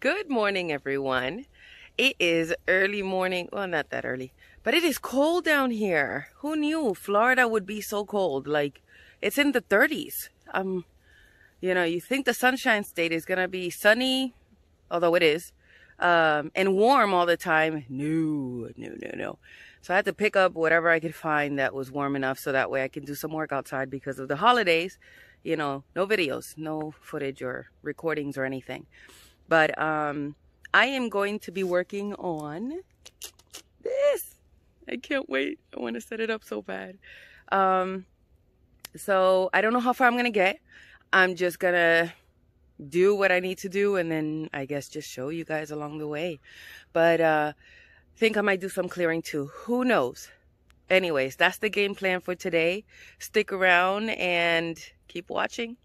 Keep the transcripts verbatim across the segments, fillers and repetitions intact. Good morning, everyone. It is early morning. Well, not that early, but it is cold down here. Who knew Florida would be so cold? Like, it's in the thirties. Um, you know, you think the Sunshine State is going to be sunny, although it is, um, and warm all the time. No, no, no, no. So I had to pick up whatever I could find that was warm enough so that way I can do some work outside because of the holidays. You know, no videos, no footage or recordings or anything. But um, I am going to be working on this. I can't wait. I want to set it up so bad. Um, so I don't know how far I'm going to get. I'm just going to do what I need to do. And then I guess just show you guys along the way. But uh, I think I might do some clearing too. Who knows? Anyways, that's the game plan for today. Stick around and keep watching.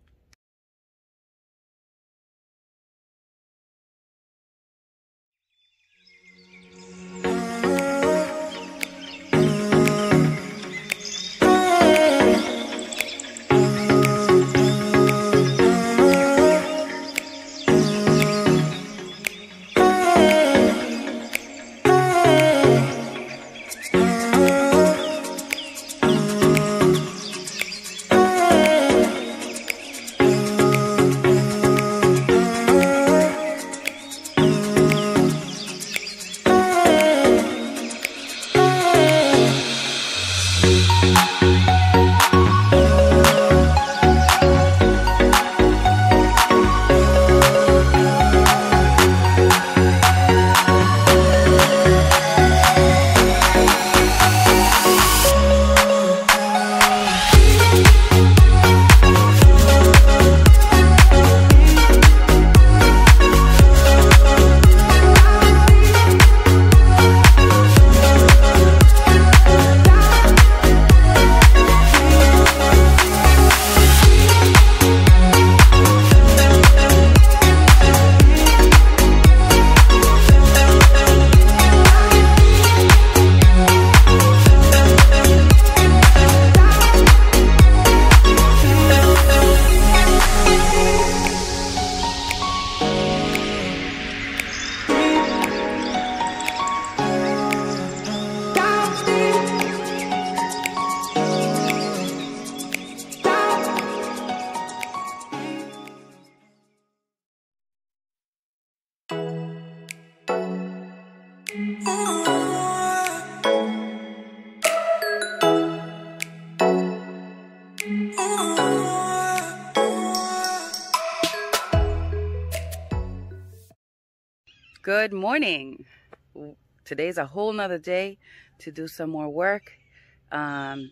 Good morning. Today's a whole nother day to do some more work. Um,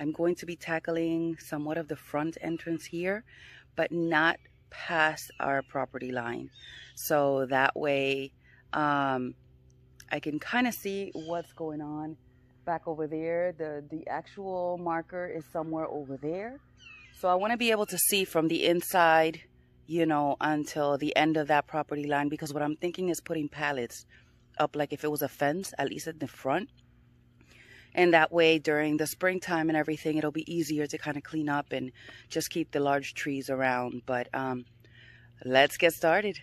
I'm going to be tackling somewhat of the front entrance here, but not past our property line. So that way, um, I can kind of see what's going on back over there. The, the actual marker is somewhere over there. So I want to be able to see from the inside, you know, until the end of that property line. Because what I'm thinking is putting pallets up like if it was a fence, at least in the front. And that way during the springtime and everything, it'll be easier to kind of clean up and just keep the large trees around. But um, let's get started.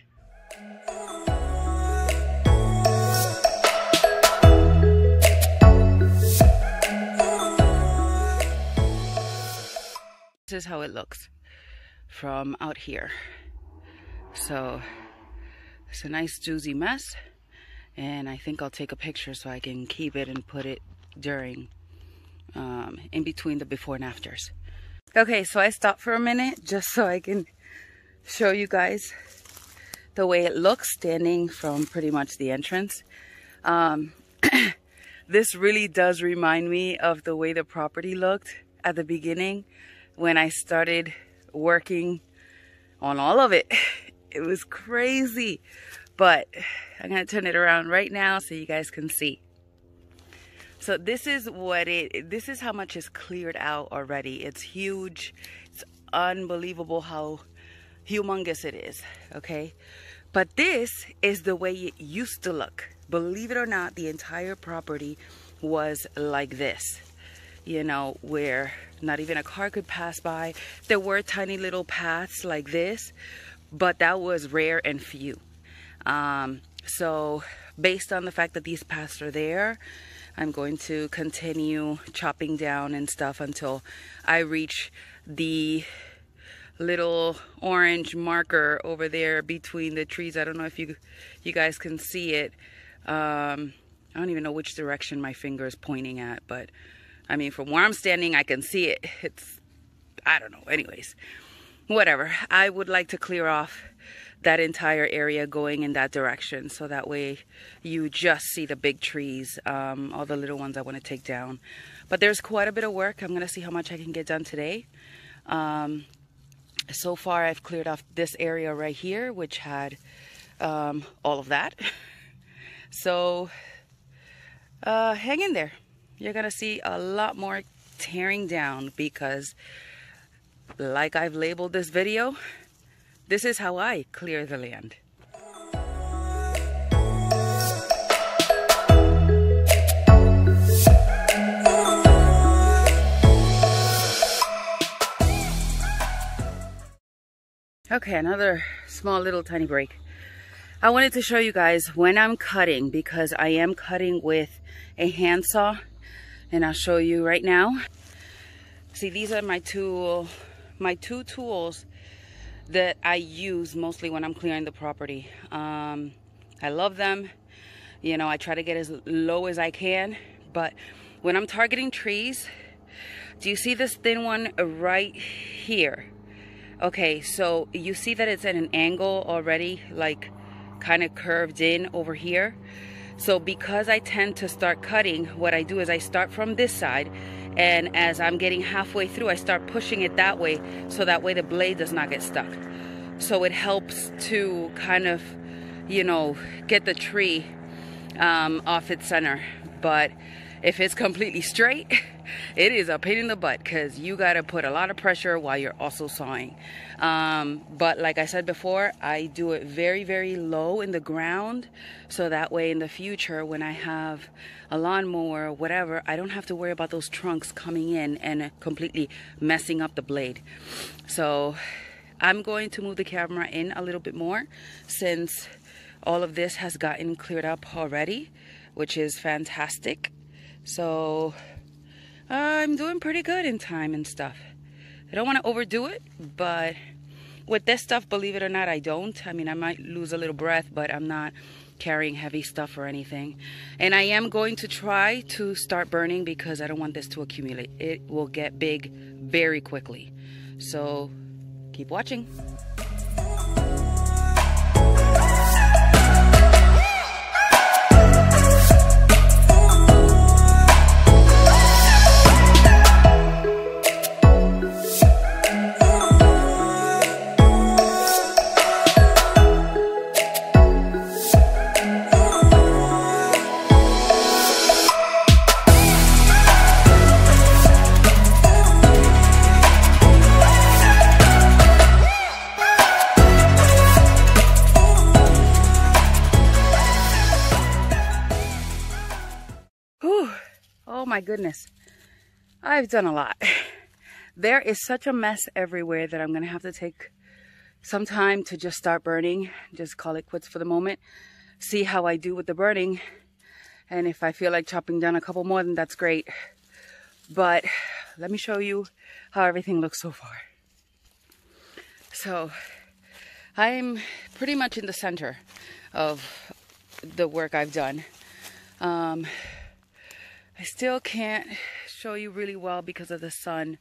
This is how it looks from out here. So it's a nice doozy mess, and I think I'll take a picture so I can keep it and put it during um, in between the before and afters. Okay, so I stopped for a minute just so I can show you guys the way it looks standing from pretty much the entrance. Um, this really does remind me of the way the property looked at the beginning when I started working on all of it. It was crazy, but I'm gonna turn it around right now so you guys can see. So this is what it, this is how much is cleared out already. It's huge. It's unbelievable how humongous it is, okay? But this is the way it used to look. Believe it or not, the entire property was like this. You know, where not even a car could pass by. There were tiny little paths like this, but that was rare and few. Um, so based on the fact that these paths are there, I'm going to continue chopping down and stuff until I reach the little orange marker over there between the trees. I don't know if you you guys can see it. Um, I don't even know which direction my finger is pointing at, but I mean, from where I'm standing, I can see it. It's, I don't know. Anyways, whatever. I would like to clear off that entire area going in that direction, so that way you just see the big trees, um, all the little ones I want to take down. But there's quite a bit of work. I'm going to see how much I can get done today. Um, so far, I've cleared off this area right here, which had um, all of that. So uh, hang in there. You're going to see a lot more tearing down because, like I've labeled this video, this is how I clear the land. Okay, another small little tiny break. I wanted to show you guys when I'm cutting, because I am cutting with a handsaw, and I'll show you right now. See, these are my tool, my two tools that I use mostly when I'm clearing the property. Um, I love them. You know, I try to get as low as I can, but when I'm targeting trees, do you see this thin one right here? Okay, so you see that it's at an angle already, like kind of curved in over here. So because I tend to start cutting, what I do is I start from this side, and as I'm getting halfway through, I start pushing it that way, so that way the blade does not get stuck. So it helps to kind of, you know, get the tree um, off its center. But if it's completely straight, it is a pain in the butt, because you got to put a lot of pressure while you're also sawing. Um, but like I said before, I do it very, very low in the ground, so that way in the future when I have a lawnmower or whatever, I don't have to worry about those trunks coming in and completely messing up the blade. So I'm going to move the camera in a little bit more, since all of this has gotten cleared up already, which is fantastic. So I'm doing pretty good in time and stuff. I don't want to overdo it, but with this stuff, believe it or not, I don't. I mean, I might lose a little breath, but I'm not carrying heavy stuff or anything. And I am going to try to start burning, because I don't want this to accumulate. It will get big very quickly. So keep watching. My goodness, I've done a lot. There is such a mess everywhere that I'm gonna have to take some time to just start burning, just call it quits for the moment, see how I do with the burning, and if I feel like chopping down a couple more, then that's great. But let me show you how everything looks so far. So I'm pretty much in the center of the work I've done. um, I still can't show you really well because of the sun,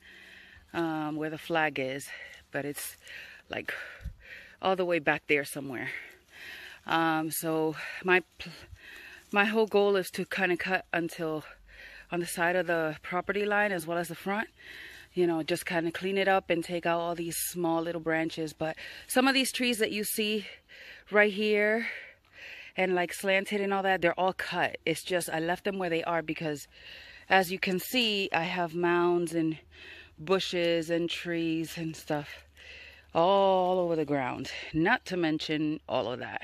um, where the flag is, but it's like all the way back there somewhere. Um, so my my whole goal is to kind of cut until on the side of the property line as well as the front. You know, just kind of clean it up and take out all these small little branches. But some of these trees that you see right here and like slanted and all that, they're all cut. It's just I left them where they are, because as you can see, I have mounds and bushes and trees and stuff all over the ground, not to mention all of that.